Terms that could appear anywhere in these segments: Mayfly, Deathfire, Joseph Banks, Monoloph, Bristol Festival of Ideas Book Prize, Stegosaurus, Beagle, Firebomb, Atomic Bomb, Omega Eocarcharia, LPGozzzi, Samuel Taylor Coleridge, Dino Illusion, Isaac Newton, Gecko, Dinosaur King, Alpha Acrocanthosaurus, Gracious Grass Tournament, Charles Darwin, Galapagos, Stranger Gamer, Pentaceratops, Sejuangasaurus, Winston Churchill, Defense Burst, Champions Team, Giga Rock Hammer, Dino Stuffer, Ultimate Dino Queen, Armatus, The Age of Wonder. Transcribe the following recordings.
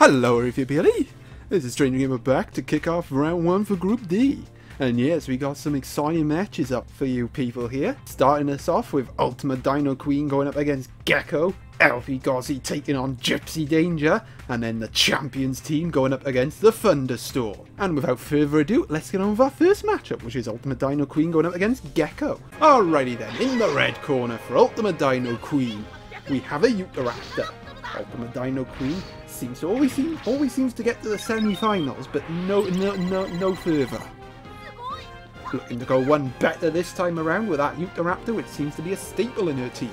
Hello everybody, this is Stranger Gamer back to kick off round 1 for Group D. And yes, we got some exciting matches up for you people here. Starting us off with Ultimate Dino Queen going up against Gecko, LPGozzzi taking on Gypsy Danger, and then the Champions Team going up against the Thunderstorm. And without further ado, let's get on with our first matchup, which is Ultimate Dino Queen going up against Gecko. Alrighty then, in the red corner for Ultimate Dino Queen, we have a Utahraptor. Ultimate Dino Queen seems to always seems to get to the semi-finals, but no further. Looking to go one better this time around with that Utahraptor, which seems to be a staple in her team.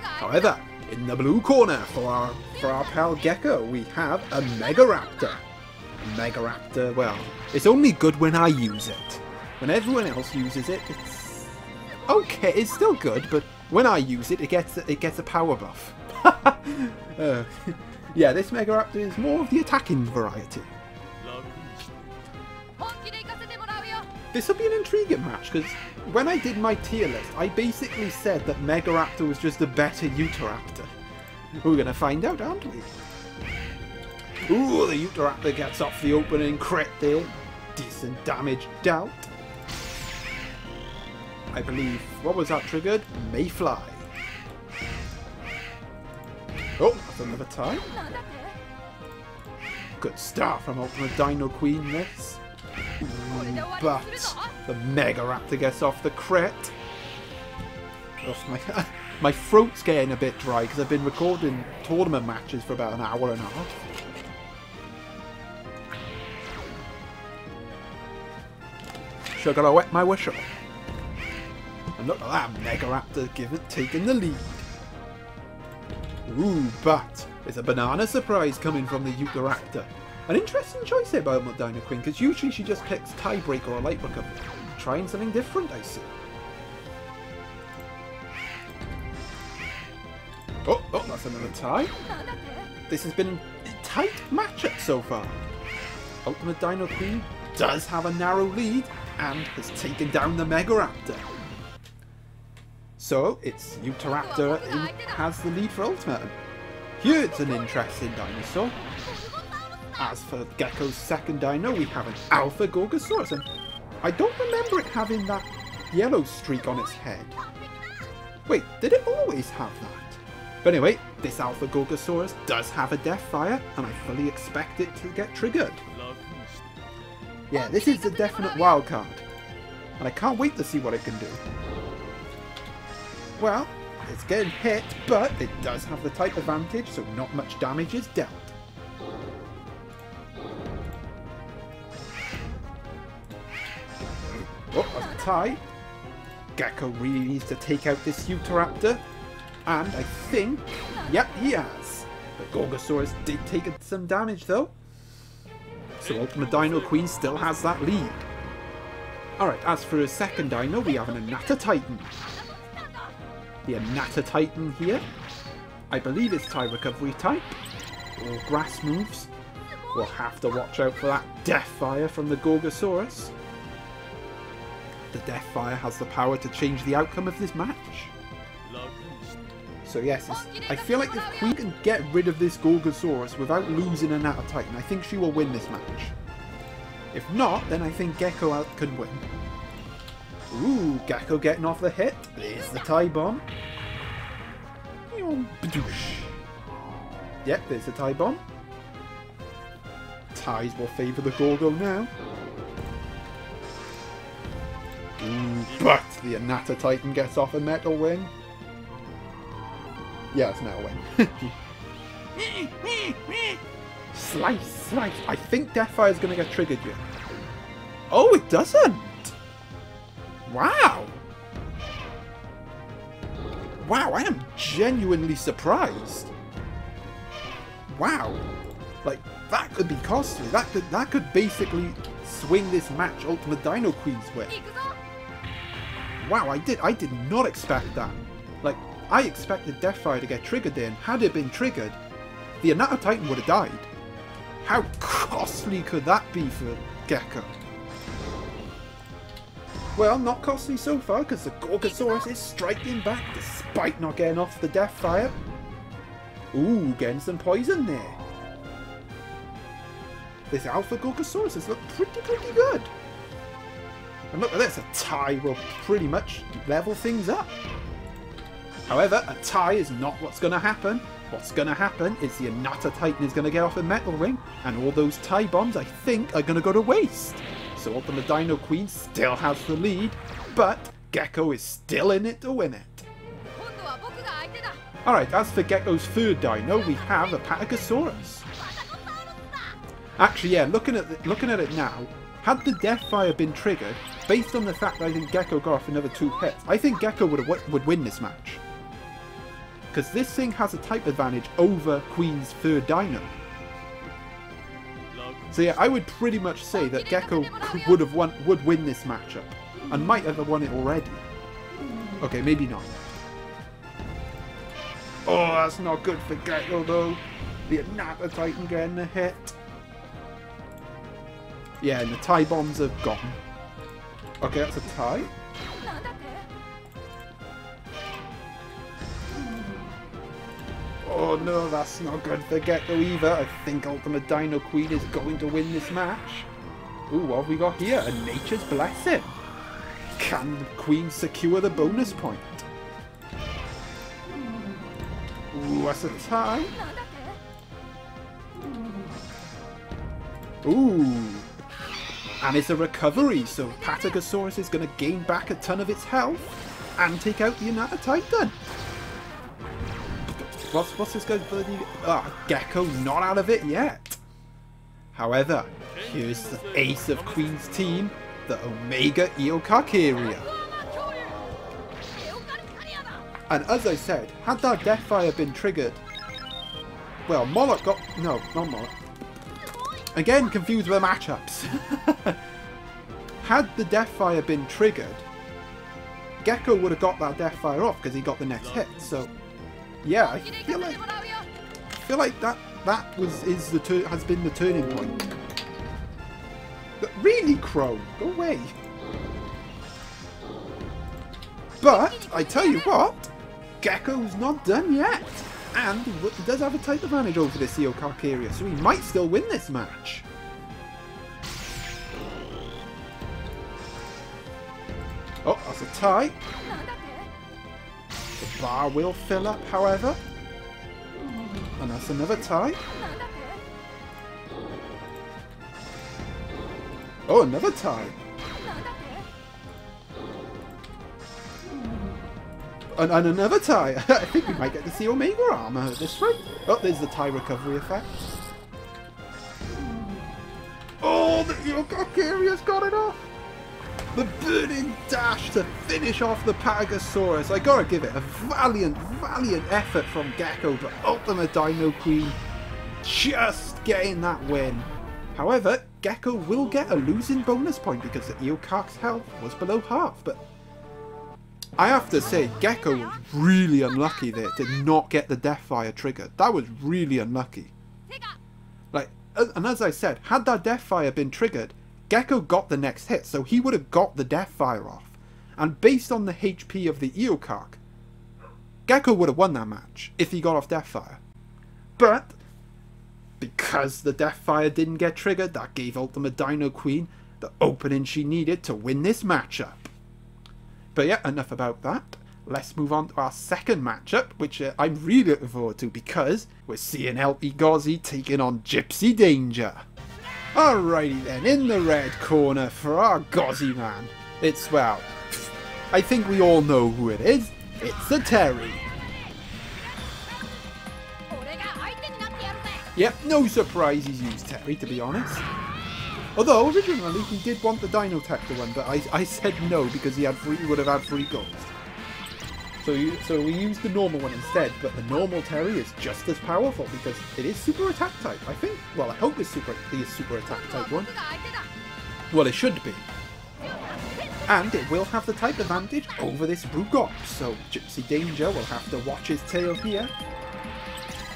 However, in the blue corner for our pal Gecko, we have a Megaraptor. Megaraptor, well, it's only good when I use it. When everyone else uses it, it's okay. It's still good, but when I use it, it gets a power buff. Yeah, this Megaraptor is more of the attacking variety. This will be an intriguing match, because when I did my tier list, I basically said that Megaraptor was just a better Utahraptor. We're going to find out, aren't we? Ooh, the Utahraptor gets off the opening crit deal. Decent damage dealt. I believe, what was that triggered? Mayfly. Oh, that's another time. Good start from Ultimate Dino Queen, this. But the Megaraptor gets off the crit. Ugh, my throat's getting a bit dry because I've been recording tournament matches for about an hour and a half. Sure gotta wet my whistle. And look at that, Megaraptor taking the lead. Ooh, but there's a banana surprise coming from the Utahraptor. An interesting choice here by Ultimate Dino Queen, because usually she just picks Tiebreaker or Light Recovery. Trying something different, I see. Oh, that's another tie. This has been a tight matchup so far. Ultimate Dino Queen does have a narrow lead and has taken down the Megaraptor. So, it's Utahraptor has the lead for Ultimate. Here's an interesting dinosaur. As for Gecko's second dino, we have an Alpha Gorgosaurus, and I don't remember it having that yellow streak on its head. Wait, did it always have that? But anyway, this Alpha Gorgosaurus does have a Deathfire, and I fully expect it to get triggered. Yeah, this is a definite wildcard, and I can't wait to see what it can do. Well, it's getting hit, but it does have the type advantage, so not much damage is dealt. Oh, that's a tie. Gecko really needs to take out this Utahraptor, and I think, yep, he has. The Gorgosaurus did take some damage though, so Ultimate Dino Queen still has that lead. Alright, as for a second dino, we have an Anatotitan. The Anatotitan here, I believe it's tie recovery type, or grass moves. We'll have to watch out for that Deathfire from the Gorgosaurus. The Deathfire has the power to change the outcome of this match. So yes, I feel like if Queen can get rid of this Gorgosaurus without losing an Anatotitan, I think she will win this match. If not, then I think Gecko can win. Ooh, Gecko getting off the hit. There's the tie bomb. Yep, there's the tie bomb. Ties will favour the Gorgo now. Ooh, but the Anatotitan gets off a metal wing. Yeah, it's metal wing. Slice, slice. I think Deathfire's going to get triggered here. Oh, it doesn't. Wow! Wow, I am genuinely surprised. Wow. Like, that could be costly. That could basically swing this match Ultimate Dino Queen's way. Wow, I did not expect that. Like, I expected Deathfire to get triggered there, and had it been triggered, the Anatotitan would have died. How costly could that be for Gecko? Well, not costly so far, because the Gorgosaurus is striking back despite not getting off the Deathfire. Ooh, getting some poison there. This Alpha Gorgosaurus look pretty good. And look at this, a tie will pretty much level things up. However, a tie is not what's going to happen. What's going to happen is the Anatotitan is going to get off a Metal Ring, and all those tie bombs, I think, are going to go to waste. So Ultimate Dino Queen still has the lead, but Gecko is still in it to win it. Alright, as for Gecko's third dino, we have a Patagosaurus. Actually, yeah, looking at it now, had the Deathfire been triggered, based on the fact that I think Gecko got off another two hits, I think Gecko would win this match. Because this thing has a type advantage over Queen's third dino. So yeah, I would pretty much say that Gecko would win this matchup, and might have won it already. Okay, maybe not. Oh, that's not good for Gecko though. The Anatotitan getting a hit. Yeah, and the tie bombs have gotten. Okay, that's a tie. Oh no, that's not good for Gecko either. I think Ultimate Dino Queen is going to win this match. Ooh, what have we got here? A Nature's Blessing. Can the Queen secure the bonus point? Ooh, that's a tie. Ooh. And it's a recovery, so Patagosaurus is going to gain back a ton of its health and take out the Anatotitan. What's this guy's bloody... Ah, Gecko not out of it yet. However, here's the ace of Queen's team, the Omega Eocarcharia. And as I said, had that Deathfire been triggered... Well, Moloch got... No, not Moloch. Again, confused with the matchups. Had the Deathfire been triggered, Gecko would have got that Deathfire off because he got the next hit. So, yeah, I feel like that has been the turning point. But really, Crow, go away. But I tell you what, Gecko's not done yet. And he does have a type advantage over this Eocarcharia, so he might still win this match. Oh, that's a tie. The bar will fill up, however. And that's another tie. Oh, another tie. And another tie. I think we might get to see Omega Armor this round. Oh, there's the tie recovery effect. Oh, the Eocarcharia's got it off. The burning dash to finish off the Patagosaurus. I gotta give it a valiant effort from Gecko, but Ultimate Dino Queen just getting that win. However, Gecko will get a losing bonus point because the Eocarch's health was below half, but I have to say, Gecko was really unlucky there to not get the Deathfire triggered. That was really unlucky. Like, and as I said, had that Deathfire been triggered, Gecko got the next hit, so he would have got the Deathfire off. And based on the HP of the Eocarch, Gecko would have won that match if he got off Deathfire. But because the Deathfire didn't get triggered, that gave Ultimate Dino Queen the opening she needed to win this matchup. But yeah, enough about that. Let's move on to our second matchup, which I'm really looking forward to because we're seeing LPGozzzi taking on Gypsy Danger. Alrighty then, in the red corner for our Gozzy man. It's, well, I think we all know who it is. It's the Terry. Yep, no surprise he's used Terry, to be honest. Although originally he did want the Dino Tactor one, but I said no because he would have had free goals. So we used the normal one instead, but the normal Terry is just as powerful because it is super attack type, I think. Well, I hope it's the super attack type one. Well, it should be. And it will have the type advantage over this Rugops, so Gypsy Danger will have to watch his tail here.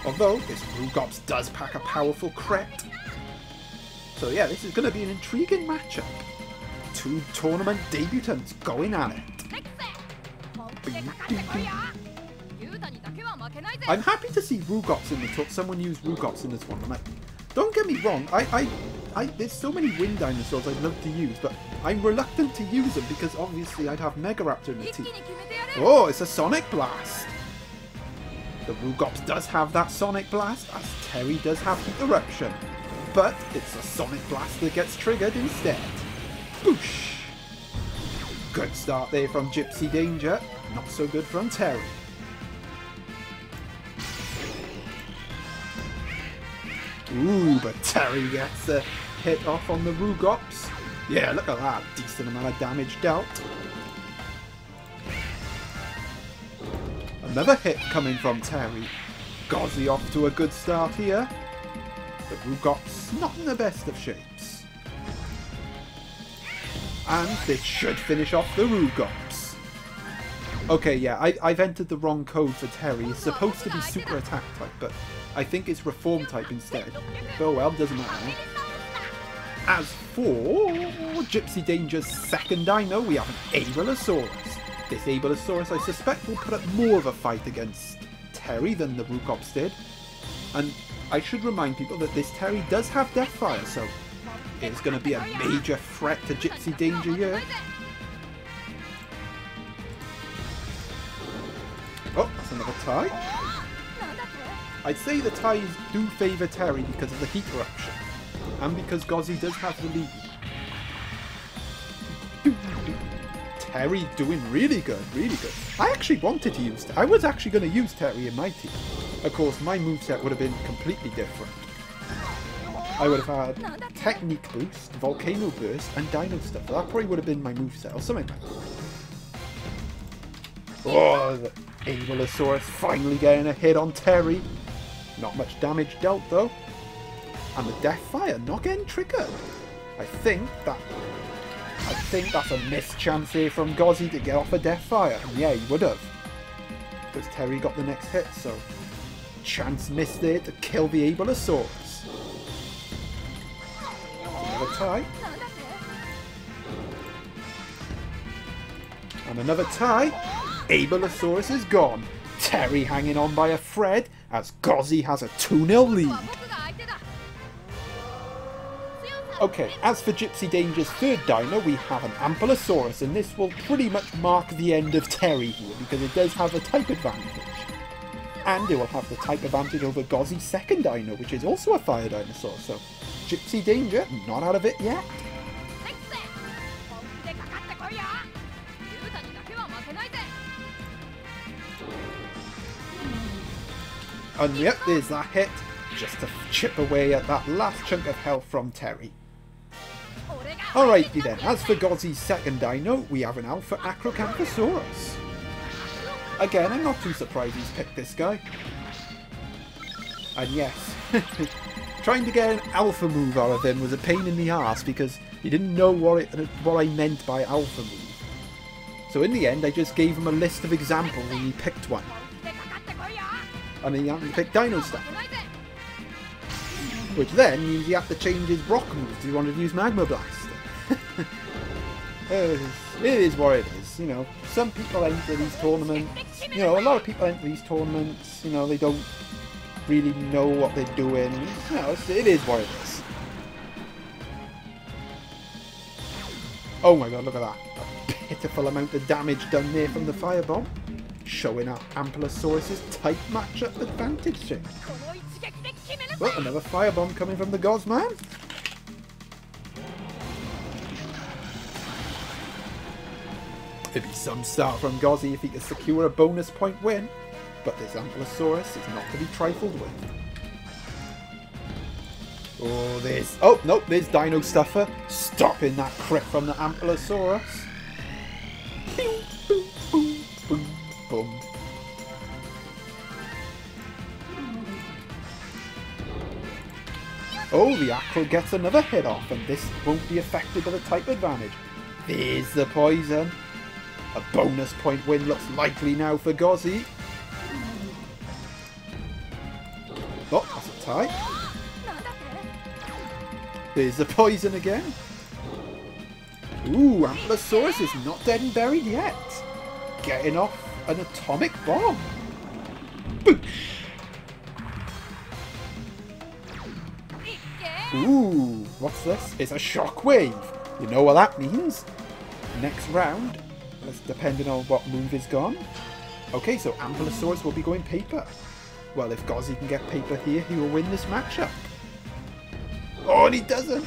Although this Rugops does pack a powerful crit. So yeah, this is going to be an intriguing matchup. Two tournament debutants going at it. I'm happy to see Rugops in the tournament. Someone used Rugops in this one. Don't get me wrong, I There's so many wind dinosaurs I'd love to use, but I'm reluctant to use them because obviously I'd have Megaraptor in the team. Oh, it's a Sonic Blast! The Rugops does have that Sonic Blast, as Terry does have Heat Eruption. But it's a Sonic Blast that gets triggered instead. Boosh! Good start there from Gypsy Danger. Not so good from Terry. Ooh, but Terry gets a hit off on the Rugops. Yeah, look at that. Decent amount of damage dealt. Another hit coming from Terry. Gozzi off to a good start here. The Rugops not in the best of shapes. And this should finish off the Rugops. Okay, yeah, I've entered the wrong code for Terry. It's supposed to be super attack type, but I think it's reform type instead. Oh well, doesn't matter. As for Gypsy Danger's second dino, we have an Abelosaurus. This Abelosaurus, I suspect, will put up more of a fight against Terry than the Rugops did. And I should remind people that this Terry does have Deathfire, so it's going to be a major threat to Gypsy Danger here. Oh, that's another tie. I'd say the ties do favour Terry because of the Heat Eruption, and because Gozzi does have the lead. Terry doing really good, really good. I actually wanted to use... I was actually going to use Terry in my team. Of course, my moveset would have been completely different. I would have had Technique Boost, Volcano Burst, and Dino Stuff. That probably would have been my moveset or something like that. Oh, the Abelosaurus finally getting a hit on Terry. Not much damage dealt though. And the Deathfire not getting triggered. I think that's a missed chance here from Gozzi to get off a Deathfire. Yeah, he would have. Because Terry got the next hit, so chance missed there to kill the Abelosaurus. Another tie. And another tie. Abelosaurus is gone. Terry hanging on by a thread as Gozzi has a 2-0 lead. Okay, as for Gypsy Danger's third dino, we have an Ampelosaurus, and this will pretty much mark the end of Terry here because it does have a type advantage. And it will have the type advantage over Gozzi's second dino, which is also a fire dinosaur, so Gypsy Danger, not out of it yet. And yep, there's that hit, just to chip away at that last chunk of health from Terry. Alrighty then, as for Gozzi's second dino, we have an Alpha Acrocanthosaurus. Again, I'm not too surprised he's picked this guy. And yes, trying to get an alpha move out of him was a pain in the ass because he didn't know what I meant by alpha move. So in the end, I just gave him a list of examples and he picked one. And he happened to pick Dino Stuff. Which then means he had to change his rock move if he wanted to use Magma Blast. It is what it is, you know. Some people enter these tournaments, you know, a lot of people enter these tournaments, you know, they don't really know what they're doing. You know, it is what it is. Oh my god, look at that. A pitiful amount of damage done there from the Firebomb. Showing our Ampelosaurus' type matchup advantage here. Well, another Firebomb coming from the Gozman. It'd be some start from Gozzi if he could secure a bonus point win, but this Ampelosaurus is not to be trifled with. Oh, there's... Oh, nope, there's Dino Stuffer stopping that crit from the Ampelosaurus. Oh, the Acro gets another hit off, and this won't be affected by the type advantage. There's the poison. A bonus point win looks likely now for Gozzi. Oh, that's a tie. There's the poison again. Ooh, Ampelosaurus is not dead and buried yet. Getting off an atomic bomb. Boosh! Ooh, what's this? It's a shockwave. You know what that means. Next round, that's depending on what move is gone. Okay, so Ampelosaurus will be going paper. Well, if Gozzi can get paper here, he will win this matchup. Oh, and he doesn't.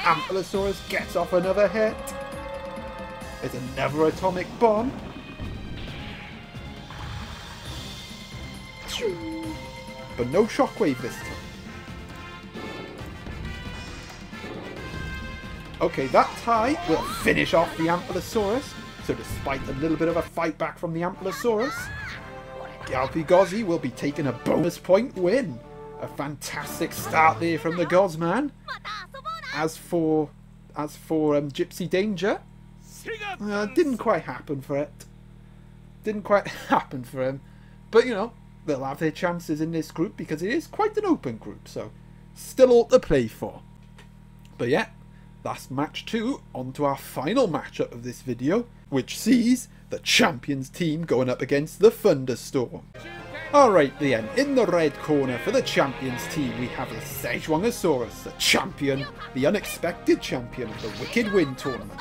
Ampelosaurus gets off another hit. There's another Atomic Bomb. But no shockwave this time. Okay, that tie will finish off the Ampelosaurus. So despite a little bit of a fight back from the Ampelosaurus, LPGozzzi will be taking a bonus point win. A fantastic start there from the Gozzman. As for Gypsy Danger, didn't quite happen for it. Didn't quite happen for him. But you know, they'll have their chances in this group because it is quite an open group. So still all to play for. But yeah. That's match 2, on to our final matchup of this video, which sees the Champions Team going up against the Thunderstorm. Alright then, in the red corner for the Champions Team we have the Sejuangasaurus, the champion, the unexpected champion of the Wicked Win Tournament.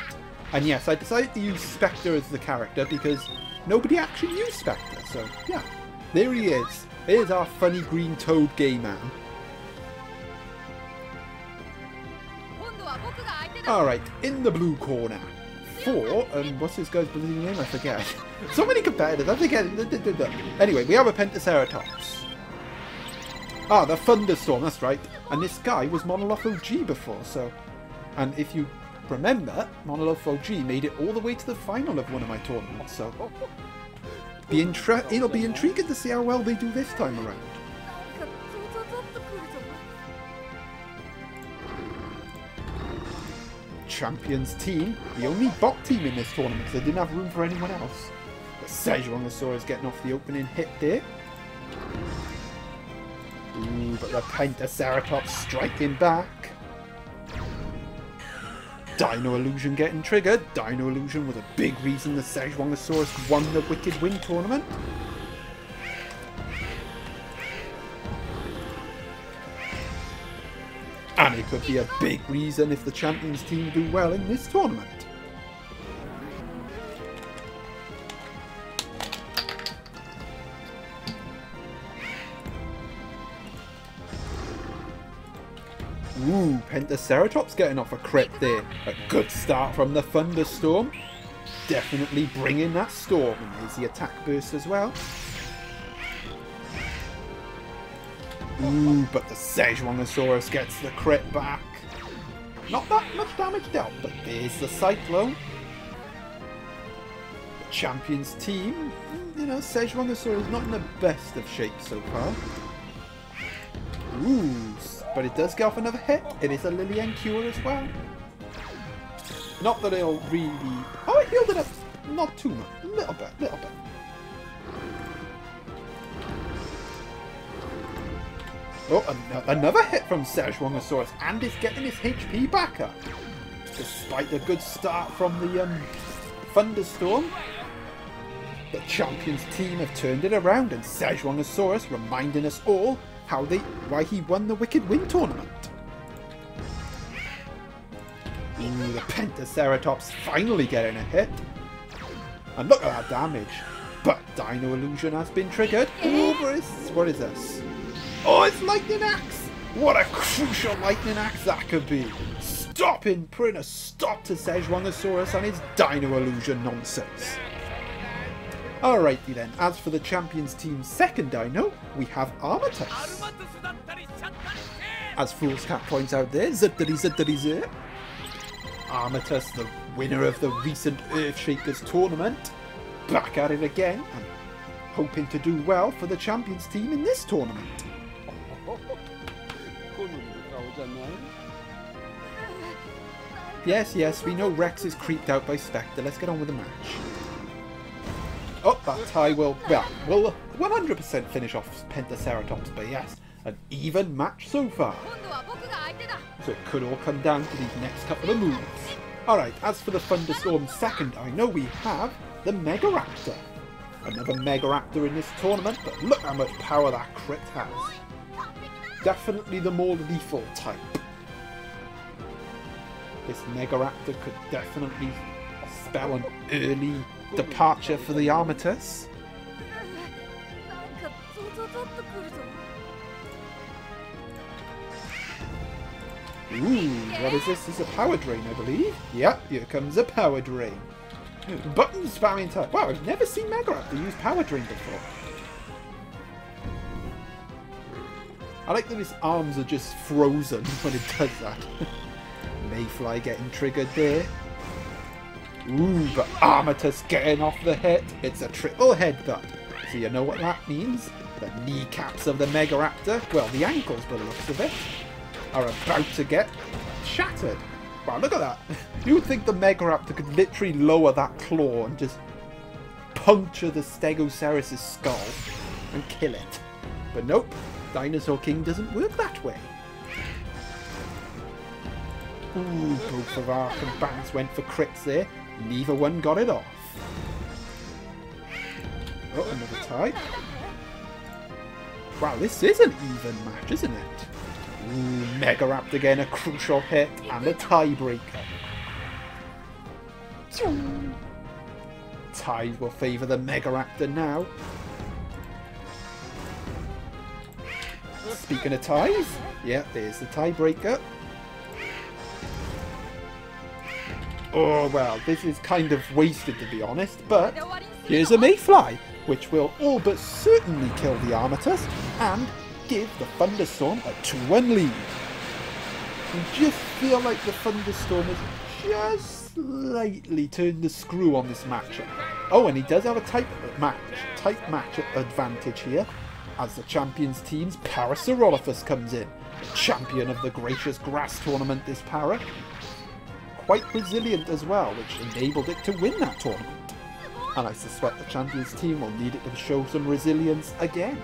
And yes, I decided to use Spectre as the character because nobody actually used Spectre, so yeah. There he is. Here's our funny green toad gay man. Alright, in the blue corner, for, what's this guy's believing name? I forget. So many competitors, I forget. Anyway, we have a Pentaceratops. Ah, the Thunderstorm, that's right. And this guy was Monoloph OG before, so... And if you remember, Monoloph OG made it all the way to the final of one of my tournaments, so... It'll be intriguing to see how well they do this time around. Champions Team, the only bot team in this tournament, so they didn't have room for anyone else. But Sejuangasaurus getting off the opening hit there. Ooh, but the Pentaceratops striking back. Dino Illusion getting triggered. Dino Illusion was a big reason the Sejuangasaurus won the Wicked Win Tournament. And it could be a big reason if the Champions Team do well in this tournament. Ooh, Pentaceratops getting off a crit there. A good start from the Thunderstorm. Definitely bringing that storm. And there's the attack burst as well. Ooh, but the Sejuangasaurus gets the crit back. Not that much damage dealt, but there's the Cyclone. The Champions Team, you know, Sejuangasaurus not in the best of shape so far. Ooh, but it does get off another hit. It is a Lillian Cure as well. Not that it'll really... Oh, it healed it up. Not too much. A little bit, little bit. Oh, another hit from Sejuangasaurus, and it's getting his HP back up. Despite the good start from the Thunderstorm, the Champions Team have turned it around, and Sejuangasaurus reminding us all why he won the Wicked Win Tournament. Ooh, the Pentaceratops finally getting a hit. And look at that damage. But Dino Illusion has been triggered. Ooh, what is this? Oh, it's Lightning Axe! What a crucial Lightning Axe that could be! Stopping, putting a stop to Sejuangasaurus and his Dino Illusion nonsense. Alrighty then, as for the Champions Team's second Dino, we have Armatus. As Foolscap points out there, Armatus, the winner of the recent Earthshakers tournament, back at it again and hoping to do well for the Champions Team in this tournament. Yes, yes, we know Rex is creeped out by Spectre. Let's get on with the match. Oh, that tie will, well, 100% finish off Pentaceratops, but yes, an even match so far. So it could all come down to these next couple of moves. Alright, as for the Thunderstorm's second, I know we have the Megaraptor. Another Megaraptor in this tournament, but look how much power that crit has. Definitely the more lethal type. this Megaraptor could definitely spell an early departure for the Armatus. Ooh, what is this? This is a Power Drain, I believe. Yep, here comes a Power Drain. Button spamming type. Wow, I've never seen Megaraptor use Power Drain before. I like that his arms are just frozen when it does that. Mayfly getting triggered there. Ooh, but Armatus getting off the hit. It's a triple headbutt. So you know what that means? The kneecaps of the Megaraptor, well, the ankles by the looks of it, are about to get shattered. Wow, look at that. You would think the Megaraptor could literally lower that claw and just puncture the Stegosaurus' skull and kill it. But nope, Dinosaur King doesn't work that way. Ooh, both of our combatants went for crits there. Neither one got it off. Oh, another type. Wow, this is an even match, isn't it? Ooh, Megaraptor again, a crucial hit and a tiebreaker. Ties will favour the Megaraptor now. Speaking of ties, yeah, there's the tiebreaker. Oh, well, this is kind of wasted, to be honest, but here's a Mayfly, which will all but certainly kill the Armatus and give the Thunderstorm a 2-1 lead. You just feel like the Thunderstorm has just slightly turned the screw on this matchup. Oh, and he does have a tight match advantage here, as the Champions Team's Parasaurolophus comes in, the champion of the Gracious Grass Tournament, this Para. Quite resilient as well, which enabled it to win that tournament. And I suspect the Champions Team will need it to show some resilience again.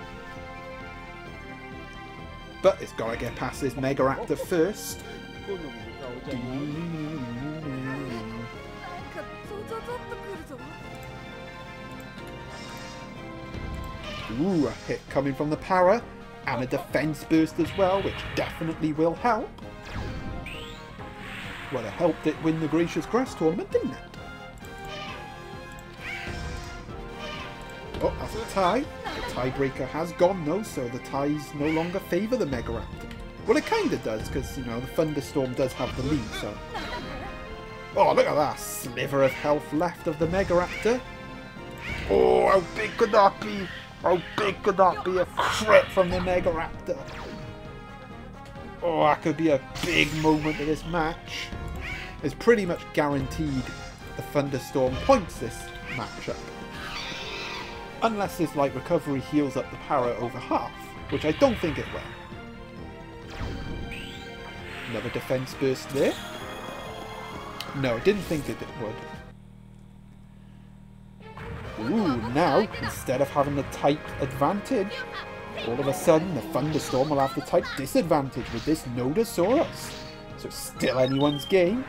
But it's got to get past this Megaraptor first. Ooh, a hit coming from the Para, and a defense burst as well, which definitely will help. Well, it helped it win the Gracious Grass Tournament, didn't it? Oh, that's a tie. The tiebreaker has gone, though, so the ties no longer favour the Megaraptor. Well, it kind of does, because, you know, the Thunderstorm does have the lead, so... Oh, look at that sliver of health left of the Megaraptor. Oh, how big could that be? How big could that be? A crit from the Megaraptor. Oh, that could be a big moment of this match. It's pretty much guaranteed the Thunderstorm points this matchup. Unless this light recovery heals up the Para over half, which I don't think it will. Another defense burst there. No, I didn't think it would. Ooh, now, instead of having the tight advantage, all of a sudden the Thunderstorm will have the tight disadvantage with this Nodosaurus. So it's still anyone's game.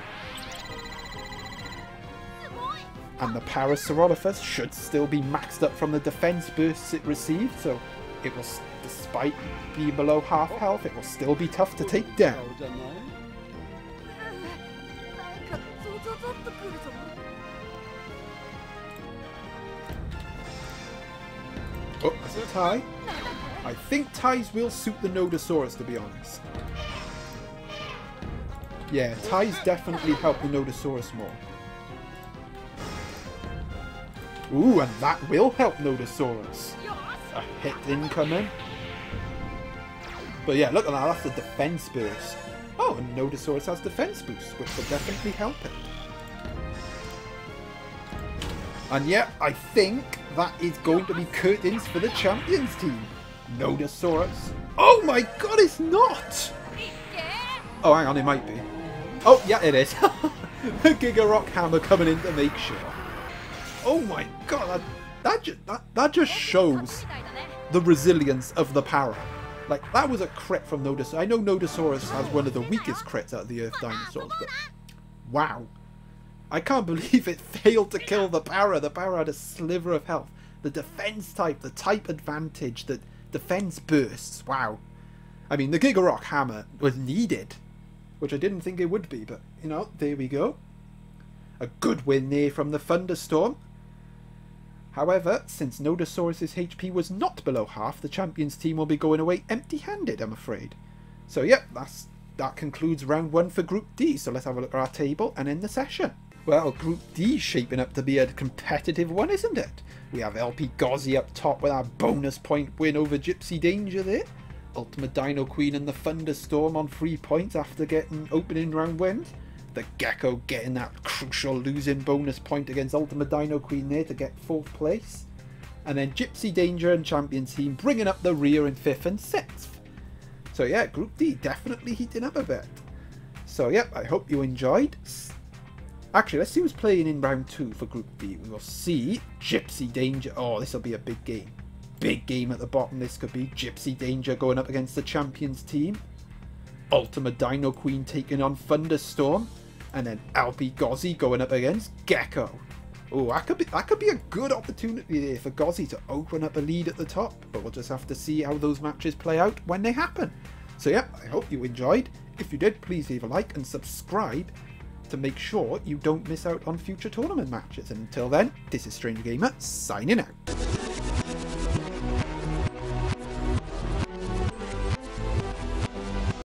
And the Parasaurolophus should still be maxed up from the defense bursts it received, so it will, despite being below half health, it will still be tough to take down. Oh, that's a tie. I think ties will suit the Nodosaurus, to be honest. Yeah, ties definitely help the Nodosaurus more. Ooh, and that will help Nodosaurus. A hit incoming. But yeah, look at that, that's a defense burst. Oh, and Nodosaurus has defense boost, which will definitely help it. And yeah, I think that is going to be curtains for the Champions Team. Nodosaurus. Oh my god, it's not! Oh, hang on, it might be. Oh, yeah, it is. The Giga Rock Hammer coming in to make sure. Oh my god, that just shows the resilience of the Para. Like, that was a crit from Nodosaurus. I know Nodosaurus has one of the weakest crits out of the Earth dinosaurs, but wow. I can't believe it failed to kill the Para. The Para had a sliver of health. The defense type, the type advantage, the defense bursts. Wow. I mean, the Giga Rock Hammer was needed. which I didn't think it would be, but, you know, there we go. A good win there from the Thunderstorm. However, since Nodosaurus' HP was not below half, the Champions team will be going away empty-handed, I'm afraid. So, yep, that concludes round one for Group D, so let's have a look at our table and end the session. Well, Group D is shaping up to be a competitive one, isn't it? We have LPGozzzi up top with our bonus point win over Gypsy Danger there. Ultimate Dino Queen and the Thunderstorm on 3 points after getting opening round wins. The Gecko getting that crucial losing bonus point against Ultimate Dino Queen there to get 4th place. And then Gypsy Danger and Champion Team bringing up the rear in 5th and 6th. So yeah, Group D definitely heating up a bit. So yeah, I hope you enjoyed. Actually, let's see who's playing in round 2 for Group D. We will see Gypsy Danger. Oh, this will be a big game. Big game at the bottom this could be. Gypsy Danger going up against the Champions Team. Ultimate Dino Queen taking on Thunderstorm. And then LPGozzzi going up against Gecko. Oh, that could be a good opportunity there for Gozzi to open up a lead at the top. But we'll just have to see how those matches play out when they happen. So yeah, I hope you enjoyed. If you did, please leave a like and subscribe to make sure you don't miss out on future tournament matches. And until then, this is Stranger Gamer signing out.